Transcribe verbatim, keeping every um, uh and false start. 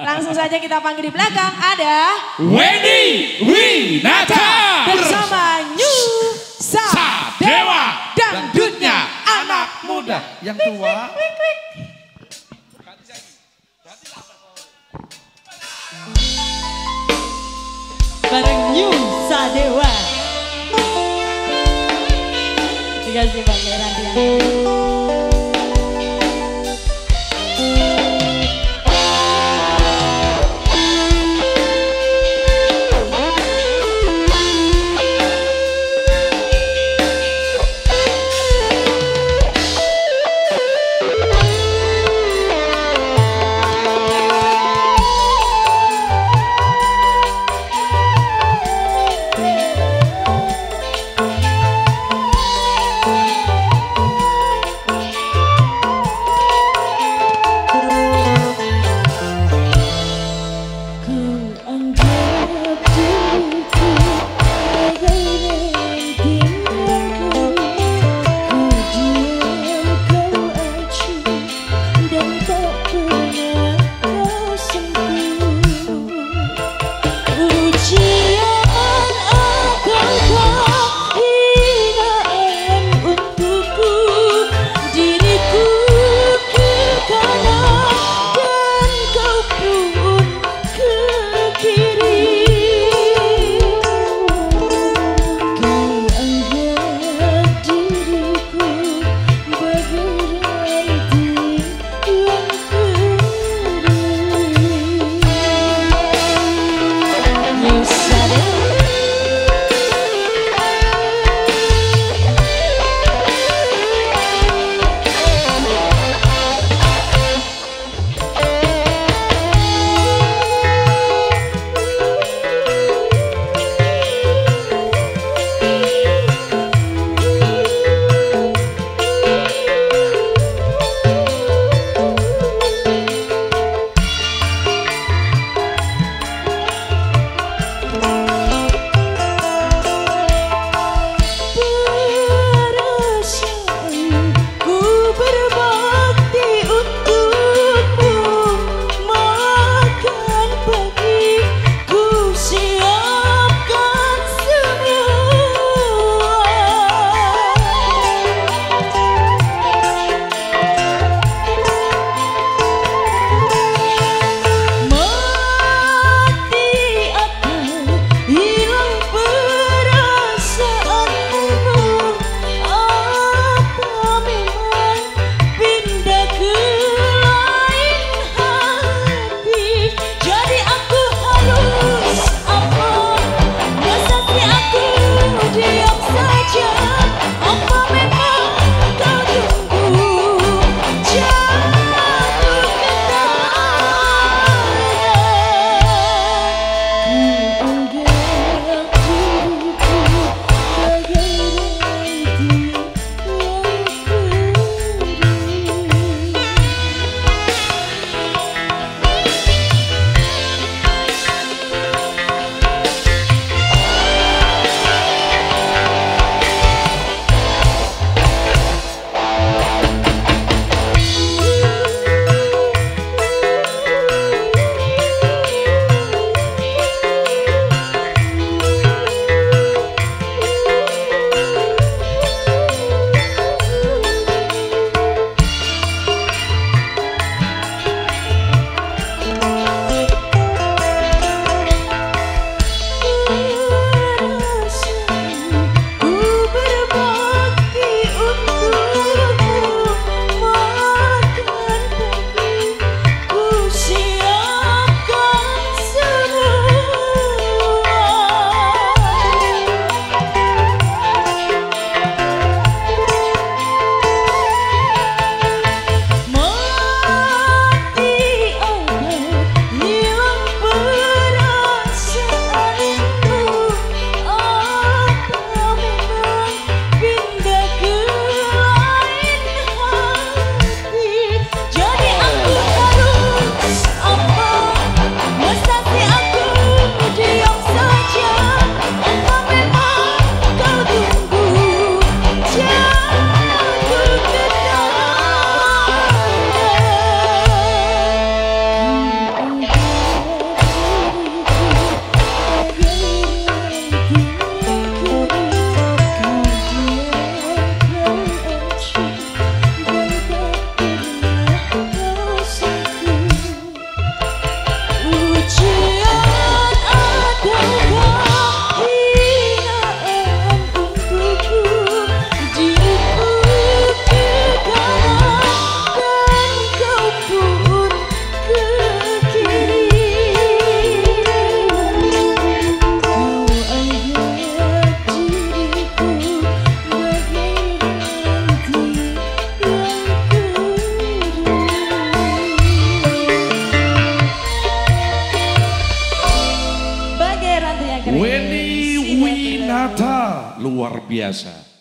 Langsung saja kita panggil di belakang ada Wenny Winata bersama New Shadewa dan dunia anak muda yang tua. Bareng New Shadewa. Terima kasih Bang Radian. biasa.